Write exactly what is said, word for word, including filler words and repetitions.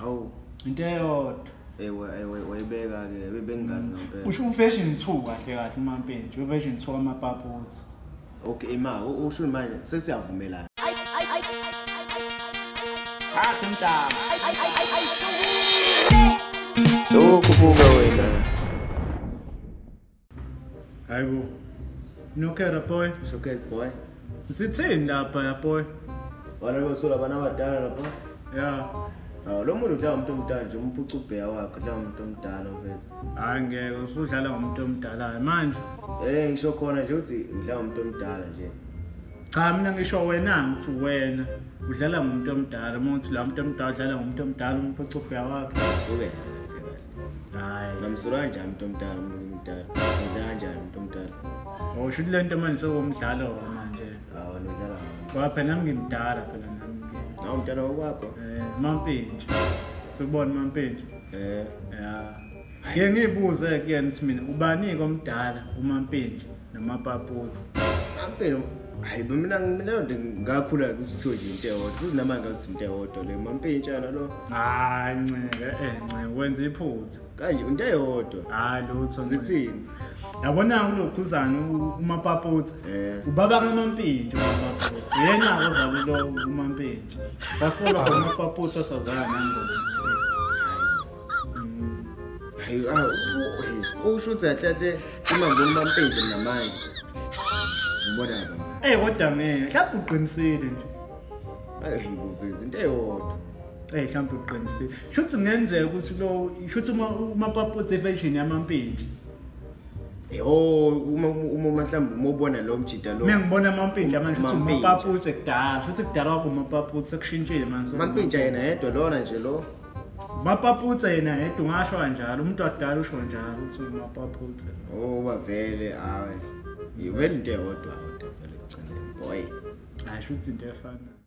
how into yod ewe ewe wayibeka ke bebengazi ngempela usho fashion two kahle kahle imampenje fashion two amapaputs okay ima usho manje sesiyavumelana thatha umntama lokhu buka wena hayibo no care boy so care boy sithini lapha boy wala wethu labana abadala lapha yeah ah lo muntu uthanda umuntu omdala nje umphuca ubheya wakhe uthanda umuntu omdala mfethu hayi ngeke usudlala umuntu omdala manje eh ngisho khona nje uthi udlala umuntu omdala nje cha mina ngisho wena ngithi wena udlala umuntu omdala manje la umuntu omdala udlala umuntu omdala umphuca ubheya wakhe ube hayi namsura nje umuntu omdala umuntu omdala udlala nje umuntu omdala oh shudi lento manje sokumdlala manje hawo udlala wapha nami ngimdala phela nami hawo umdala wakho Mampenje sokubona Mampenje eh yeah ke ngibuze ke nithi mina ubani komdala uMampenje namapaputi Mampenje hayibo mina mina ngakhula ukuthiwa nje into eyodwa kuzinamanga ukuthi into eyodwa le Mampenje ana lo hayi nceke enxe wenza iphutha kanje into eyodwa hayi lutho sithini yabona ngolokhuzana uMapaputi ubaba kaMampenje uMapaputi yena ozabe lo uMampenje bafola uMapaputi osazana nangolo hayi awu ushuthi athathe imamboni Mampenje namanje ubona Eh kodwa mina mhlawumbe uqinisile nje. Hayi ngobuvezi into eyodwa. Eh mhlawumbe uqinisile. Shothi kungenzeka ukuthi lo shothi uma uMapaputi version yaMampenje. Eh oh uma uma mhlawumbe uma ubona lo mjida lo. Mina ngibona Mampenje manje shothi uMapaputi ekudala. Shothi kudala kwakho uMapaputi sekushintshile manje. Mampenje yena yedwa lona nje lo. Mapaputi yena yedwa ngasho kanjalo umuntu adala usho njalo uthi uMapaputi. Oh bavele hayi. Yivele into eyodwa. Boy, I should see their fun.